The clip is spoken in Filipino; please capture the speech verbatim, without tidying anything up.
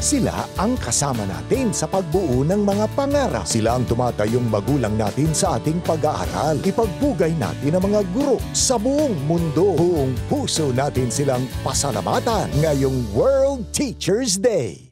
Sila ang kasama natin sa pagbuo ng mga pangarap. Sila ang tumatayong magulang natin sa ating pag-aaral. Ipagbugay natin ang mga guro sa buong mundo. Buong puso natin silang pasalamatan ngayong World Teachers Day.